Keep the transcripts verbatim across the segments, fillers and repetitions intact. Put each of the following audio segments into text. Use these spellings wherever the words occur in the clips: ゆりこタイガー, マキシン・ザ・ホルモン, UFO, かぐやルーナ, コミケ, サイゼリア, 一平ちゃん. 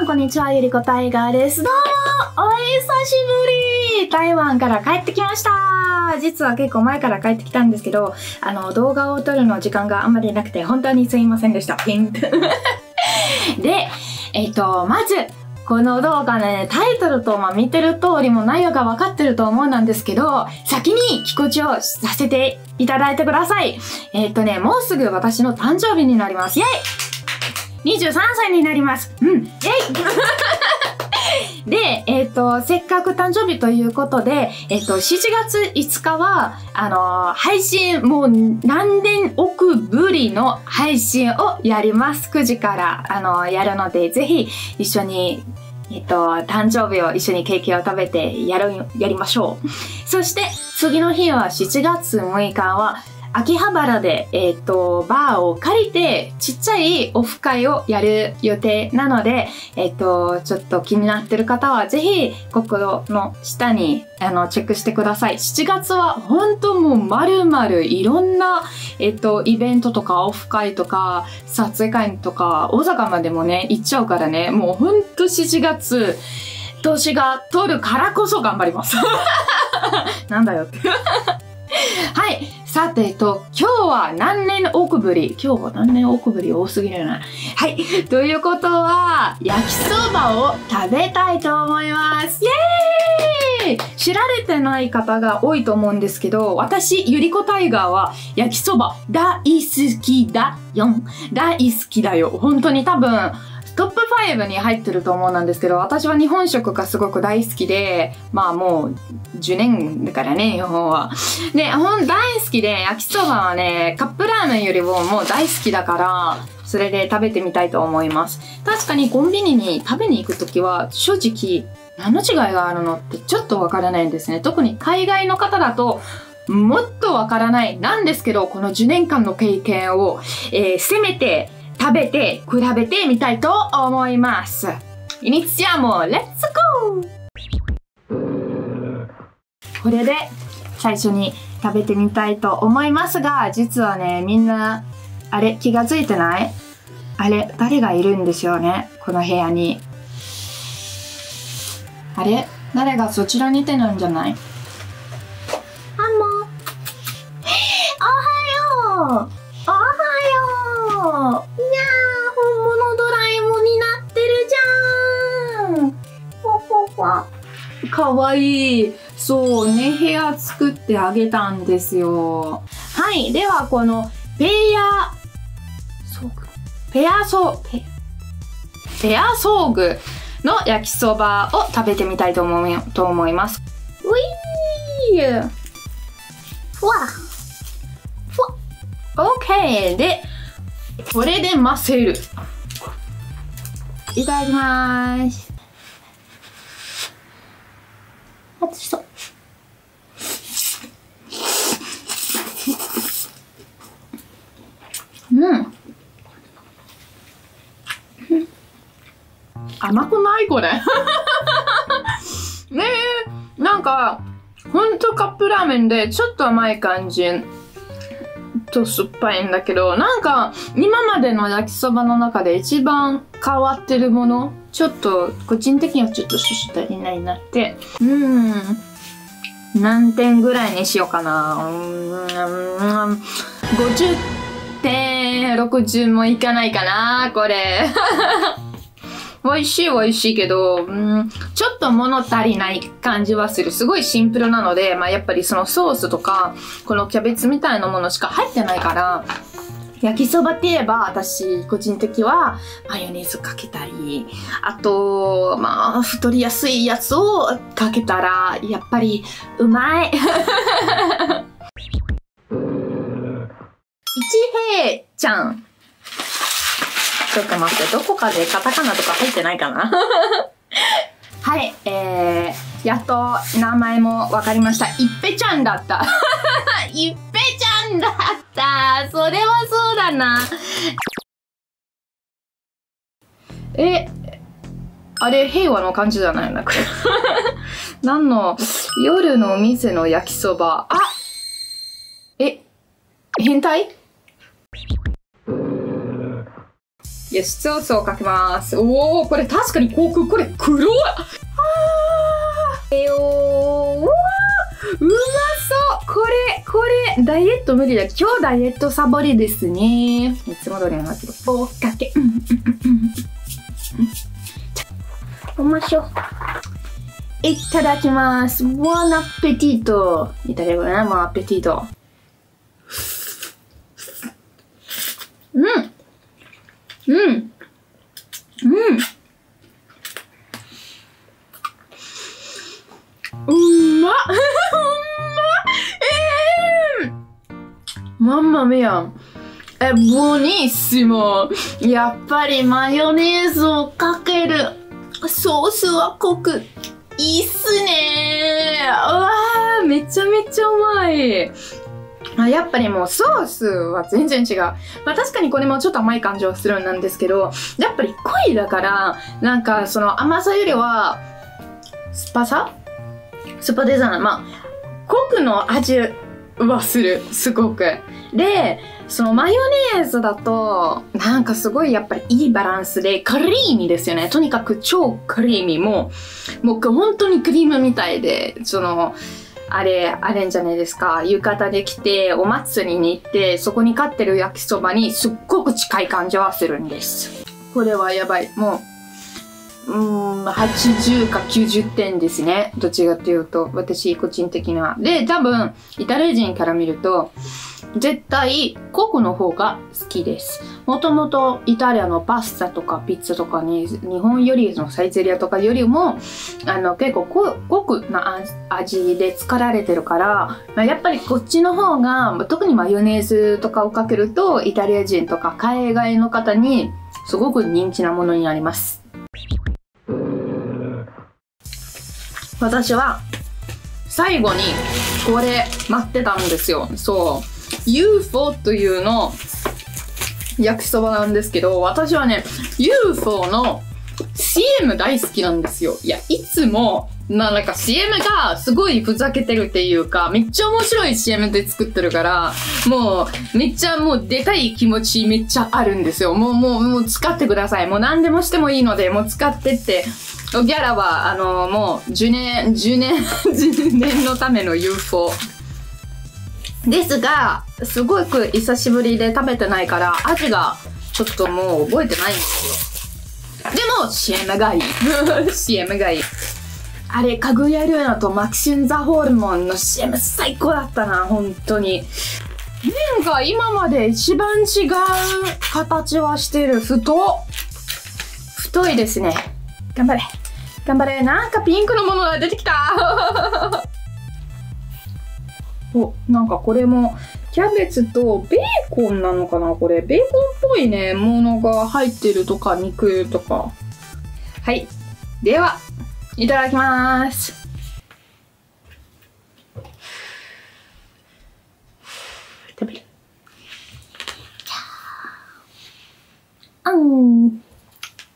さん、こんにちは。ゆりこタイガーです。どうもお久しぶり。台湾から帰ってきました。実は結構前から帰ってきたんですけど、あの、動画を撮るの時間があんまりなくて、本当にすいませんでした。ピンク。で、えっと、まず、この動画ね、タイトルと、まあ、見てる通りも内容が分かってると思うんなんですけど、先に告知をさせていただいてください。えっとね、もうすぐ私の誕生日になります。イェイ !にじゅうさん 歳になります。うん、イェイで、えっと、せっかく誕生日ということで、えっと、しちがついつかは、あのー、配信、もう何年億ぶりの配信をやります。くじから、あのー、やるので、ぜひ一緒に、えっと、誕生日を一緒にケーキを食べてやる、やりましょう。そして、次の日はしちがつむいかは、秋葉原で、えっと、バーを借りて、ちっちゃいオフ会をやる予定なので、えっと、ちょっと気になってる方は、ぜひ、ここの下に、あの、チェックしてください。しちがつは、本当もう、まるまる、いろんな、えっと、イベントとか、オフ会とか、撮影会とか、大阪までもね、行っちゃうからね、もう、本当しちがつ、年が取るからこそ頑張ります。なんだよって。はい。さて、えっと、今日は何年億ぶり今日は何年億ぶり多すぎるよな。はい。ということは、焼きそばを食べたいと思います。イェーイ！知られてない方が多いと思うんですけど、私、ゆりこタイガーは焼きそば大好きだよ。大好きだよ。本当に多分、トップファイブに入ってると思うんなんですけど、私は日本食がすごく大好きで、まあもうじゅうねんだからね、日本は。で、ほん大好きで、焼きそばはね、カップラーメンよりももう大好きだから、それで食べてみたいと思います。確かにコンビニに食べに行くときは、正直、何の違いがあるのってちょっとわからないんですね。特に海外の方だと、もっとわからない。なんですけど、このじゅうねんかんの経験を、えー、せめて、食べて、比べてみたいと思います。イニシアも、レッツゴー！これで、最初に食べてみたいと思いますが、実はね、みんな、あれ、気がついてない？あれ、誰がいるんですよね、この部屋に。あれ？誰がそちらにいてるんじゃない？あんも。おはよう！おはよう！かわいい。そうね、部屋作ってあげたんですよ。はい。では、この、ペア、そうぐ。ペアソー、ペ、ペアソーグの焼きそばを食べてみたいと思い、と思います。ウィーふわふわオッケーで、これで混ぜる。いただきまーす。熱そう。うん。甘くないこれ。ねえ、なんかほんとカップラーメンでちょっと甘い感じと酸っぱいんだけど、なんか今までの焼きそばの中で一番変わってるもの。ちょっと、個人的にはちょっと趣旨足りないなって。うーん。何点ぐらいにしようかな。うーん。ごじゅってん、ろくじゅうもいかないかな、これ。美味しい美味しいけど、うん、ちょっと物足りない感じはする。すごいシンプルなので、まあやっぱりそのソースとか、このキャベツみたいなものしか入ってないから、焼きそばって言えば、私、個人的は、マヨネーズかけたり、あと、まあ、太りやすいやつをかけたら、やっぱり、うまい。一平ちゃん。ちょっと待って、どこかでカタカナとか入ってないかなはい、えー、やっと名前もわかりました。いっぺちゃんだった。いっぺちゃんだった。それはそうだな。え、あれ、平和の感じじゃないな、これ。何の、夜のお店の焼きそば。あ！え、変態？輸出オツをかけます。おお、これ確かに航空、これ黒い。ああ。えおー。うわー。うまそう。これ、これ、ダイエット無理だ。今日ダイエットサボりですね。いつも通りの味。おかけ。うんうんうんうん。おましょ。いただきます。ボンアペティート。いただきます。ボンアペティート。うん。うん。うん。うまっ。うまっ。ええー。マンマメやん。え、ボニッシモ。やっぱりマヨネーズをかける。ソースは濃く。いいっすねー。うわー、めちゃめちゃうまい。あ、やっぱりもうソースは全然違う。まあ確かにこれもちょっと甘い感じはするんなんですけど、やっぱり濃いだから、なんかその甘さよりは、酸っぱさ酸っぱでじゃない。まあ、濃くの味はする。すごく。で、そのマヨネーズだと、なんかすごいやっぱりいいバランスで、クリーミーですよね。とにかく超クリーミー。もう、もう本当にクリームみたいで、その、あれ、あれんじゃないですか。浴衣で来て、お祭りに行って、そこに飼ってる焼きそばにすっごく近い感じはするんです。これはやばい。もう、うーん、はちじゅうかきゅうじゅってんですね。どっちかっていうと、私、個人的な。で、多分、イタリア人から見ると、絶対、コクの方が好きです。もともと、イタリアのパスタとかピッツァとかに、日本よりのサイゼリアとかよりも、あの、結構コクな味で作られてるから、やっぱりこっちの方が、特にマヨネーズとかをかけると、イタリア人とか海外の方に、すごく人気なものになります。私は、最後に、これ、待ってたんですよ。そう。ユーフォー というの焼きそばなんですけど、私はね、ユーフォー の シーエム 大好きなんですよ。いや、いつも、なんか シーエム がすごいふざけてるっていうか、めっちゃ面白い シーエム で作ってるから、もう、めっちゃもう出たい気持ちめっちゃあるんですよ。もう、もう、もう使ってください。もう何でもしてもいいので、もう使ってって。ギャラは、あの、もう、じゅうねん、じゅうねん、じゅうねんのための ユーフォー。ですが、すごく久しぶりで食べてないから、味がちょっともう覚えてないんですよ。でも、シーエム がいい。シーエム がいい。あれ、かぐやルーナとマキシン・ザ・ホルモンの シーエム 最高だったな、本当に。麺が今まで一番違う形はしてる。太っ。太いですね。頑張れ。頑張れ。なんかピンクのものが出てきた。お、なんかこれも、キャベツとベーコンなのかなこれ。ベーコンっぽいね、ものが入ってるとか、肉とか。はい。では、いただきまーす。食べる。あん。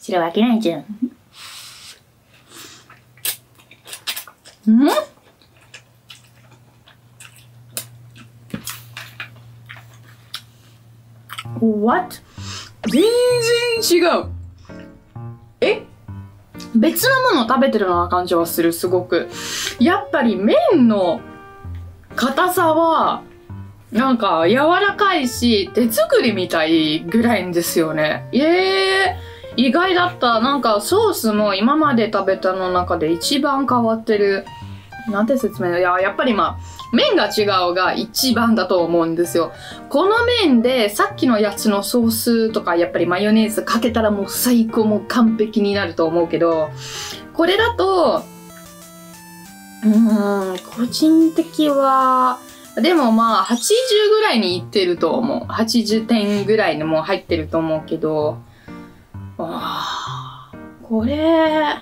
知るわけないじゃん。ん？What？ 全然違う。え？別のもの食べてるような感じはする、すごく。やっぱり麺の硬さは、なんか柔らかいし、手作りみたいぐらいんですよね。えー、意外だった。なんかソースも今まで食べたの中で一番変わってる。なんて説明だ。いや、やっぱりまあ、麺が違うが一番だと思うんですよ。この麺でさっきのやつのソースとかやっぱりマヨネーズかけたらもう最高もう完璧になると思うけど、これだと、うーん、個人的は、でもまあはちじゅうぐらいにいってると思う。はちじゅってんぐらいにもう入ってると思うけど、あー、これ、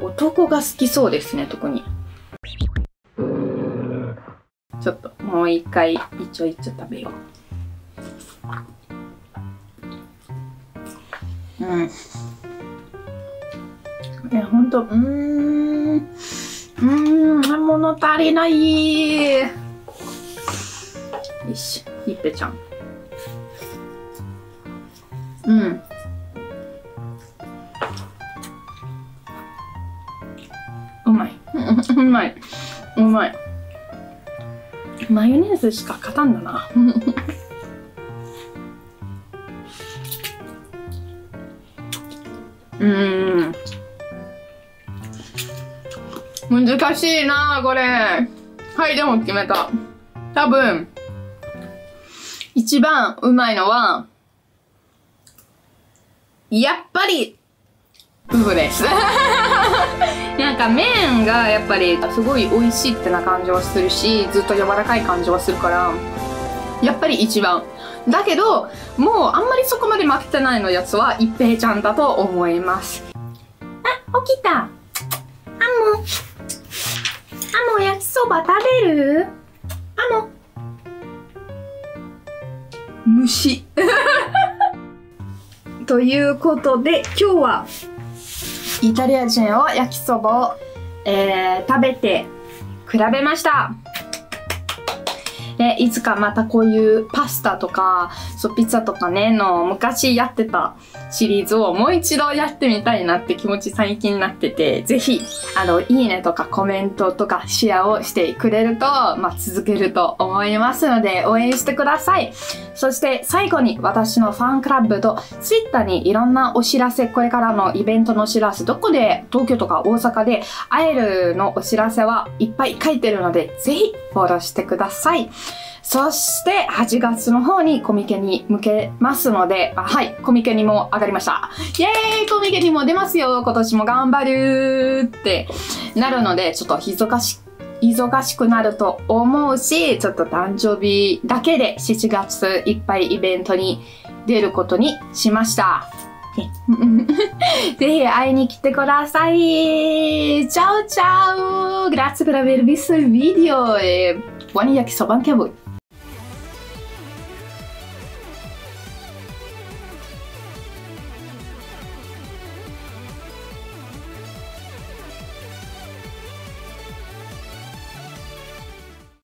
男が好きそうですね、特に。ちょっともう一回いちょいちょ食べよう。うん。え、ほんと、うーん。うーん、物足りない。よし、いっぺちゃん。うん。うまい、うまい。マヨネーズしか勝たんだな。うーん、難しいなこれ。はい、でも決めた。多分一番うまいのはやっぱりウフです。なんか麺がやっぱりすごい美味しいってな感じはするし、ずっと柔らかい感じはするからやっぱり一番だけど、もうあんまりそこまで負けてないのやつは一平ちゃんだと思います。あ、起きた。あ、もうあ、もう焼きそば食べる。あ、もう虫。ということで今日はイタリア人は焼きそばを、えー、食べて比べました。でいつかまたこういうパスタとかそうピッツァとかねの昔やってたシリーズをもう一度やってみたいなって気持ち最近になってて、ぜひあのいいねとかコメントとかシェアをしてくれると、まあ、続けると思いますので応援してください。そして最後に私のファンクラブと Twitter にいろんなお知らせ、これからのイベントのお知らせ、どこで東京とか大阪で会えるのお知らせはいっぱい書いてるのでぜひフォローしてください。そしてはちがつの方にコミケに向けますので、あ、はい、コミケにも上がりました。イエーイ、コミケにも出ますよ、今年も頑張るってなるので、ちょっと忙し、忙しくなると思うし、ちょっと誕生日だけでしちがついっぱいイベントに出ることにしました。ぜひ会いに来てください。チャオチャオ。Grazie per aver visto il video e buona yakisoba anche a voi.